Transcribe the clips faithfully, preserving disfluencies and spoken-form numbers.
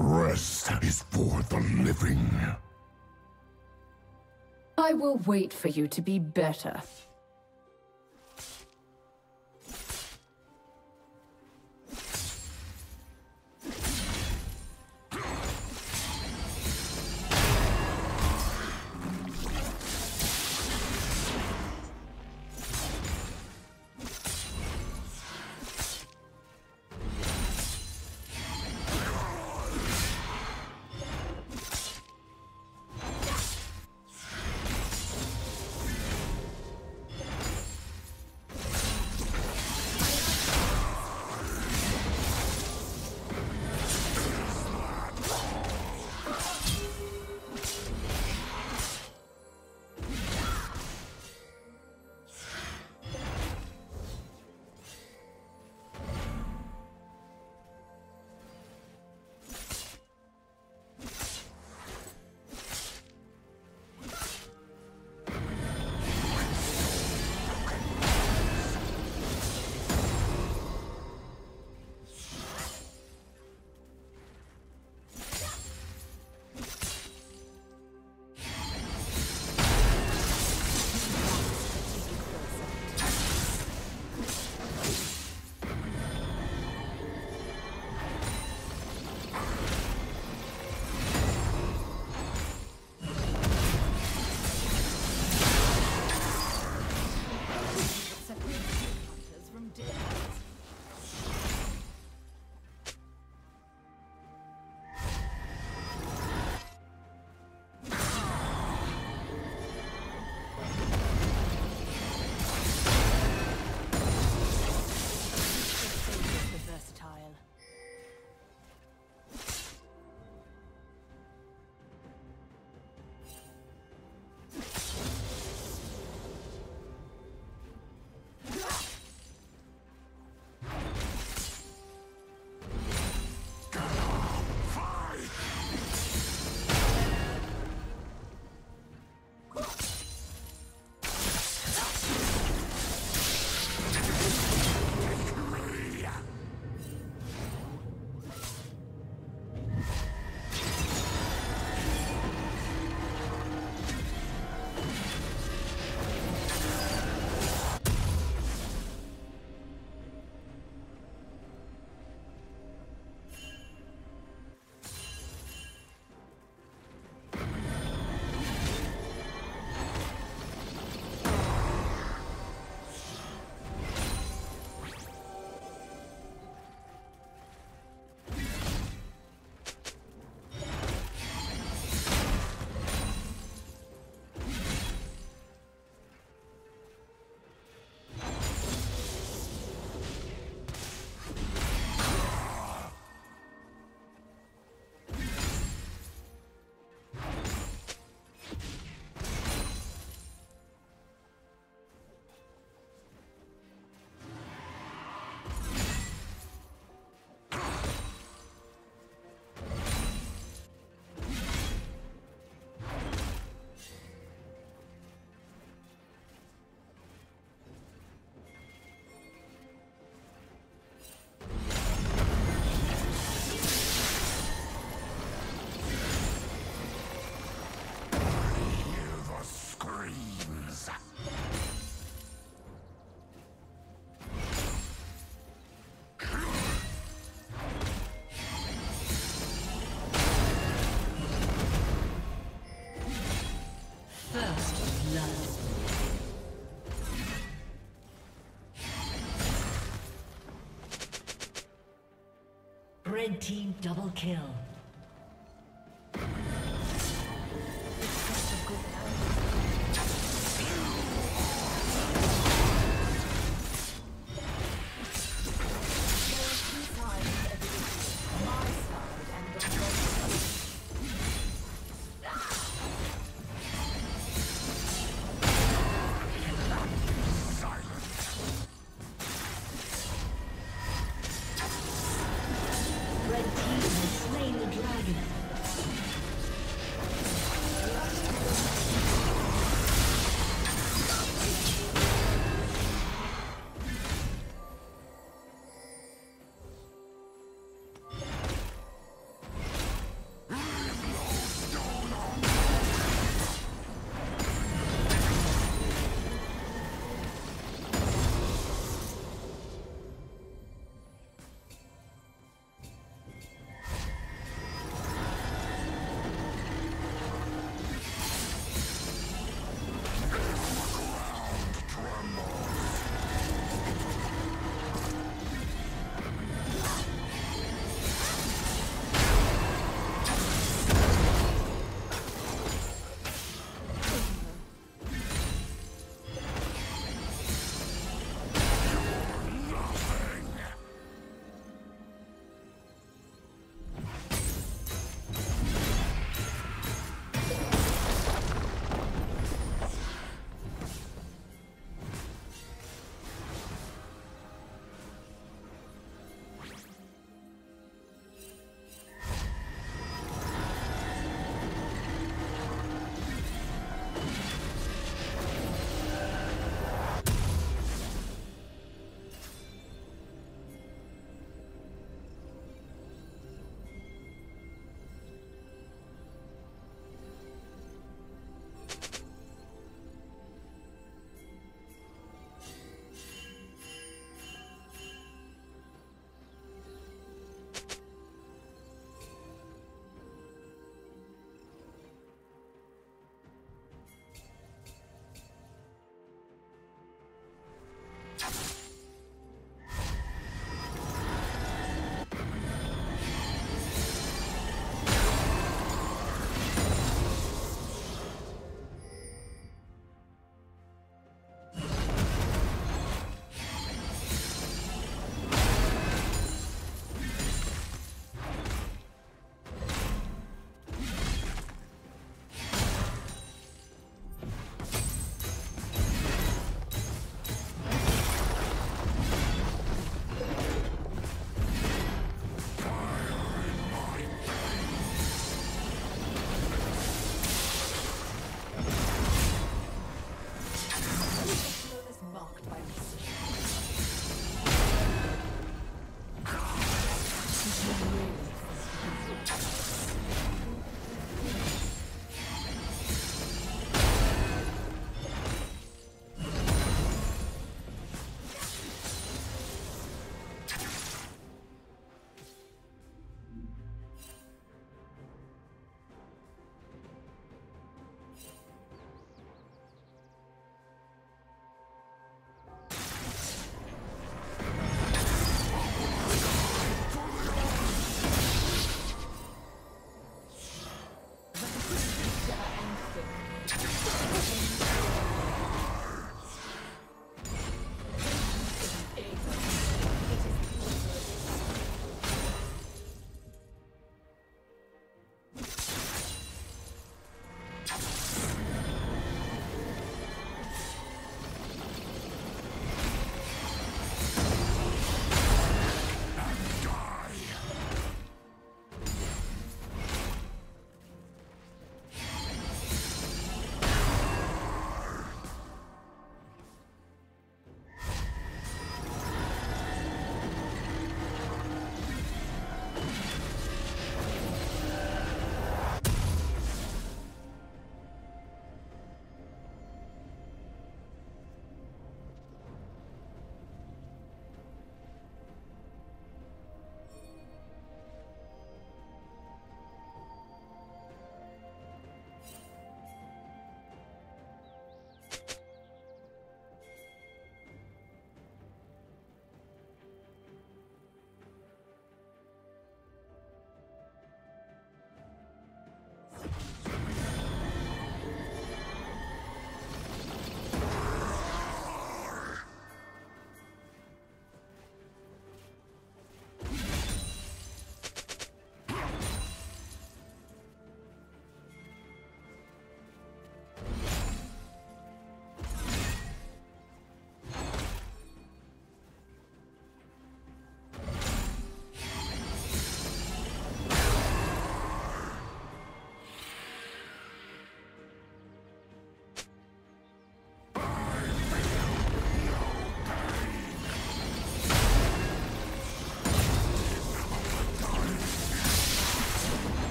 Rest is for the living. I will wait for you to be better. Red team double kill. Team has slain the dragon.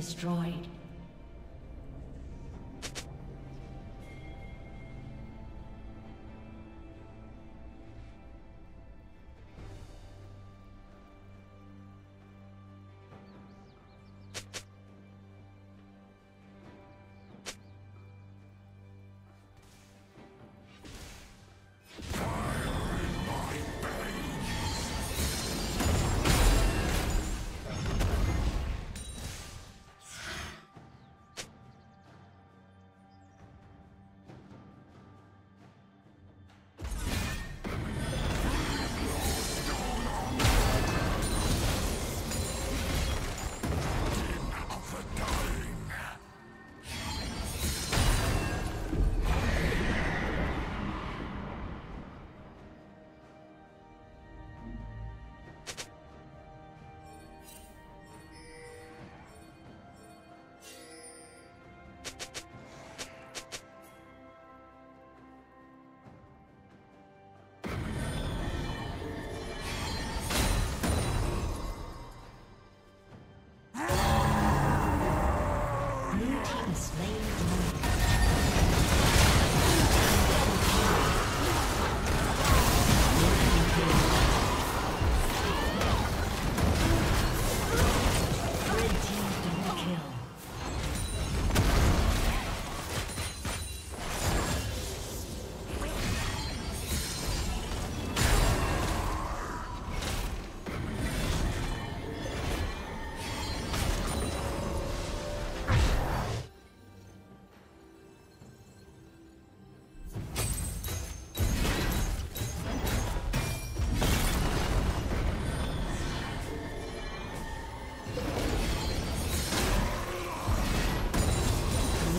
Destroyed. Blue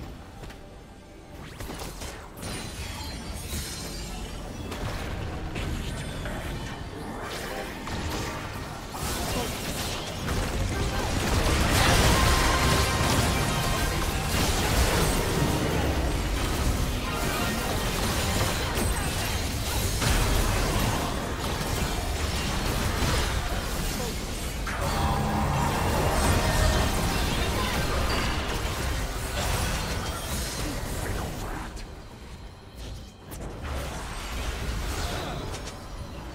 Team's turret has been destroyed.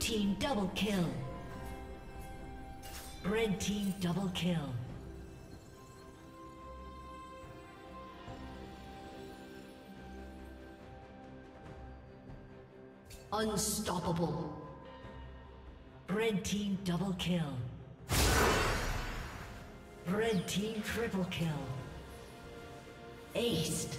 Team double kill. Red team double kill. Unstoppable. Red team double kill. Red team triple kill. Aced.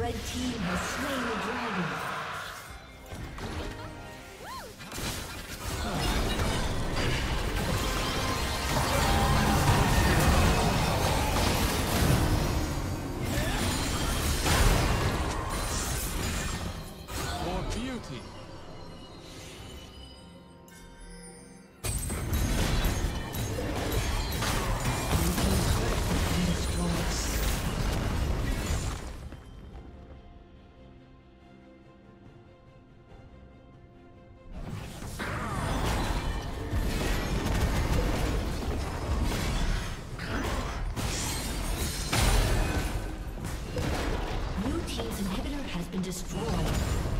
Red team has slain the dragon. Inhibitor has been destroyed.